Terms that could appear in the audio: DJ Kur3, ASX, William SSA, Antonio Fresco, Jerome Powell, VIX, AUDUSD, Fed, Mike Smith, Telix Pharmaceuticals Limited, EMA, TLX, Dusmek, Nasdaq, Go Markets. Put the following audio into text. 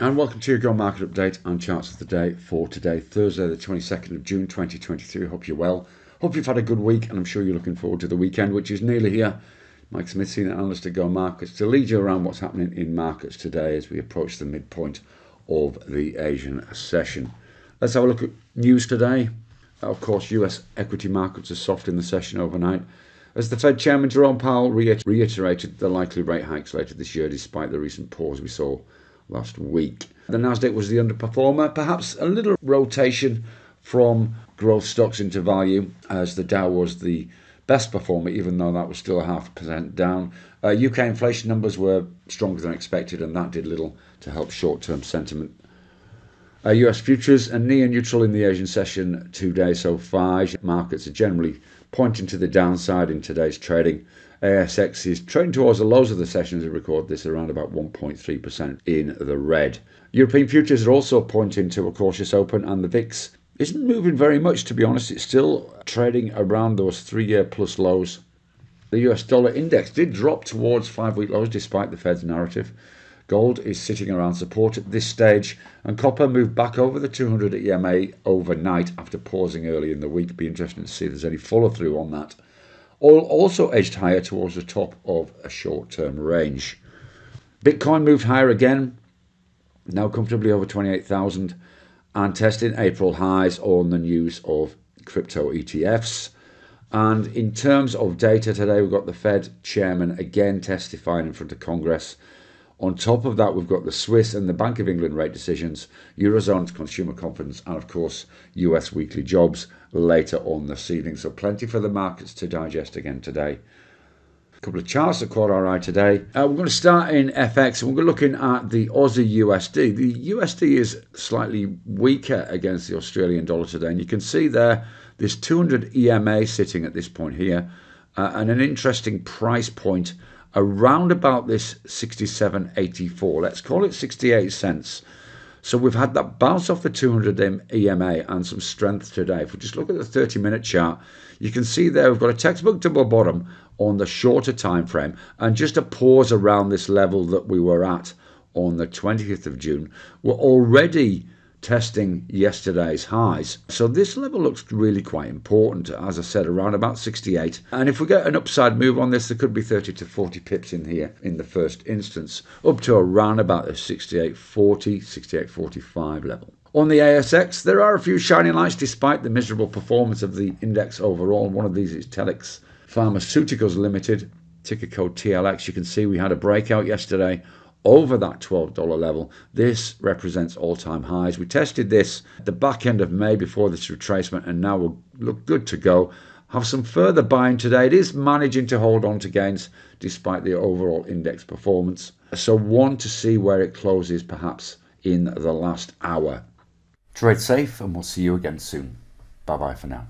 And welcome to your Go Market Update and Charts of the Day for today, Thursday the 22nd of June 2023. Hope you're well. Hope you've had a good week, and I'm sure you're looking forward to the weekend, which is nearly here. Mike Smith, senior analyst at Go Markets, to lead you around what's happening in markets today as we approach the midpoint of the Asian session. Let's have a look at news today. Of course, US equity markets are soft in the session overnight, as the Fed Chairman Jerome Powell reiterated the likely rate hikes later this year, despite the recent pause we saw last week. The Nasdaq was the underperformer, perhaps a little rotation from growth stocks into value, as the Dow was the best performer, even though that was still a 0.5% down. UK inflation numbers were stronger than expected, and that did little to help short-term sentiment. US futures are near neutral in the Asian session today so far. Asian markets are generally pointing to the downside in today's trading. ASX is trading towards the lows of the session as we record this, around about 1.3% in the red. European futures are also pointing to a cautious open, and the VIX isn't moving very much, to be honest. It's still trading around those three-year plus lows. The US dollar index did drop towards five-week lows despite the Fed's narrative. Gold is sitting around support at this stage, and copper moved back over the 200 EMA overnight after pausing early in the week. Be interesting to see if there's any follow-through on that. Oil also edged higher towards the top of a short-term range. Bitcoin moved higher again, now comfortably over 28,000, and testing April highs on the news of crypto ETFs. And in terms of data today, we've got the Fed chairman again testifying in front of Congress. On top of that, we've got the Swiss and the Bank of England rate decisions, Eurozone consumer confidence, and of course, US weekly jobs later on this evening. So plenty for the markets to digest again today. A couple of charts that caught our eye today. We're going to start in FX, and we're looking at the Aussie USD. The USD is slightly weaker against the Australian dollar today, and you can see there this 200 EMA sitting at this point here, and an interesting price point around about this 67.84, let's call it 68 cents. So we've had that bounce off the 200 EMA and some strength today. If we just look at the 30-minute chart, you can see there we've got a textbook double bottom on the shorter time frame, and just a pause around this level that we were at on the 20th of June. We're already testing yesterday's highs, so this level looks really quite important, as I said, around about 68. And if we get an upside move on this, there could be 30 to 40 pips in here in the first instance, up to around about the 68.40, 68.45 level. On the ASX, there are a few shining lights despite the miserable performance of the index overall. One of these is Telix Pharmaceuticals Limited, ticker code TLX. You can see we had a breakout yesterday over that $12 level. This represents all-time highs. We tested this at the back end of May before this retracement, and now we'll look good to go. Have some further buying today. It is managing to hold on to gains despite the overall index performance. So one to see where it closes perhaps in the last hour. Trade safe, and we'll see you again soon. Bye-bye for now.